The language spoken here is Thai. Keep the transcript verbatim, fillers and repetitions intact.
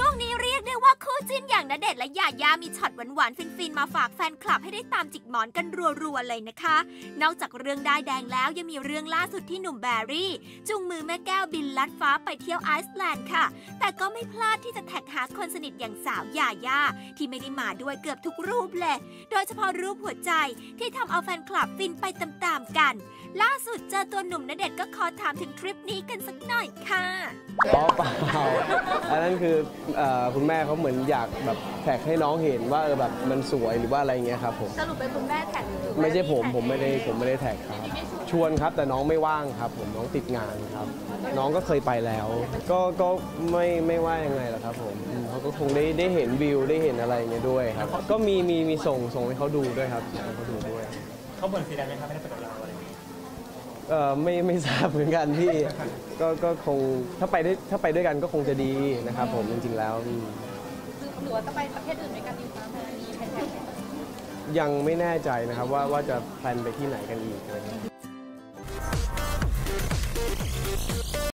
ช่วงนี้เรียกได้ว่าคู่จิ้นอย่างณเดชน์และยายามีช็อตหวานๆฟินๆมาฝากแฟนคลับให้ได้ตามจิกหมอนกันรัวๆเลยนะคะนอกจากเรื่องด้ายแดงแล้วยังมีเรื่องล่าสุดที่หนุ่มแบรี่จุงมือแม่แก้วบินลัดฟ้าไปเที่ยวไอซ์แลนด์ค่ะแต่ก็ไม่พลาดที่จะแท็กหาคนสนิทอย่างสาวยายาที่ไม่ได้มาด้วยเกือบทุกรูปเลยโดยเฉพาะรูปหัวใจที่ทำเอาแฟนคลับฟินไปตามๆกันล่าสุดเจอตัวหนุ่มณเดชน์ก็ขอถามถึงทริปนี้กันสักหน่อยค่ะอ๋อเปล่าอันนั้นคือคุณแม่เขาเหมือนอยากแบบแท็กให้น้องเห็นว่าเออแบบมันสวยหรือว่าอะไรเงี้ยครับผมสรุปเป็นคุณแม่แท็กไม่ใช่ผมผมไม่ได้ผมไม่ได้แท็กครับชวนครับแต่น้องไม่ว่างครับผมน้องติดงานครับน้องก็เคยไปแล้วก็ก็ไม่ไม่ว่ายังไงหรอกครับผมเขาก็คงได้ได้เห็นวิวได้เห็นอะไรเงี้ยด้วยครับก็มีมีมีส่งส่งให้เขาดูด้วยครับเขาดูด้วยเขาบ่นเสียดายไหมครับไม่ได้ไปกับเราอะไรเออไม่ไม่ทราบเหมือนกันพี่ก็ก็คงถ้าไปได้ถ้าไปด้วยกันก็คงจะดีนะครับผมจริงๆแล้วหรือว่าจะไปประเทศอื่นด้วยกันอีกไหมมีแผนยังไม่แน่ใจนะครับว่าว่าจะแพลนไปที่ไหนกันอีก